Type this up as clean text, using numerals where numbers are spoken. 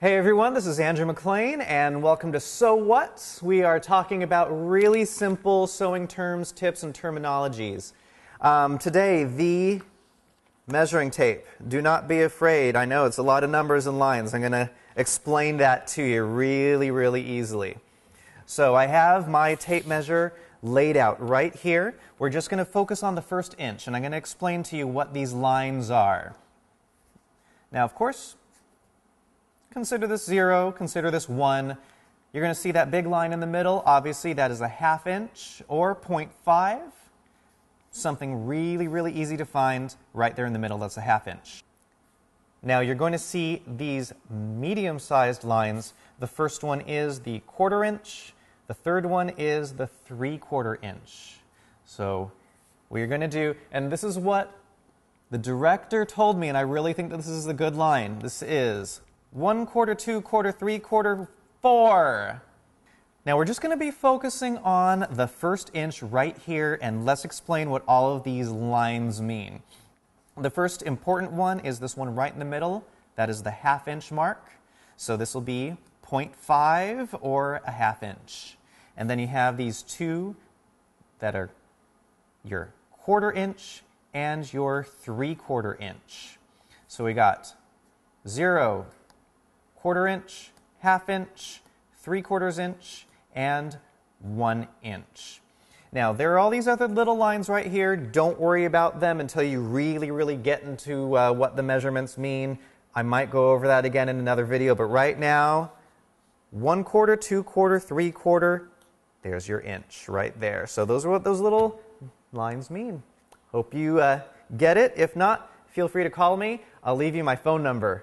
Hey everyone, this is Andrew MacLaine and welcome to Sew What? We are talking about really simple sewing terms, tips, and terminologies. Today, the measuring tape. Do not be afraid. I know it's a lot of numbers and lines. I'm going to explain that to you really easily. So I have my tape measure laid out right here. We're just going to focus on the first inch and I'm going to explain to you what these lines are. Now, of course, consider this 0, consider this 1. You're going to see that big line in the middle. Obviously, that is a half inch or 0.5. Something really easy to find right there in the middle. That's a half inch. Now, you're going to see these medium-sized lines. The first one is the quarter inch. The third one is the three-quarter inch. So, we're going to do, and this is what the director told me, and I really think that this is a good line. This is 1/4, 2/4, 3/4, 4. Now we're just going to be focusing on the first inch right here, and let's explain what all of these lines mean. The first important one is this one right in the middle. That is the half inch mark. So this will be 0.5 or a half inch. And then you have these two that are your quarter inch and your 3/4 inch. So we got 0, quarter inch, half inch, 3/4 inch, and 1 inch. Now, there are all these other little lines right here. Don't worry about them until you really get into what the measurements mean. I might go over that again in another video, but right now, 1/4, 2/4, 3/4, there's your inch right there. So those are what those little lines mean. Hope you get it. If not, feel free to call me. I'll leave you my phone number.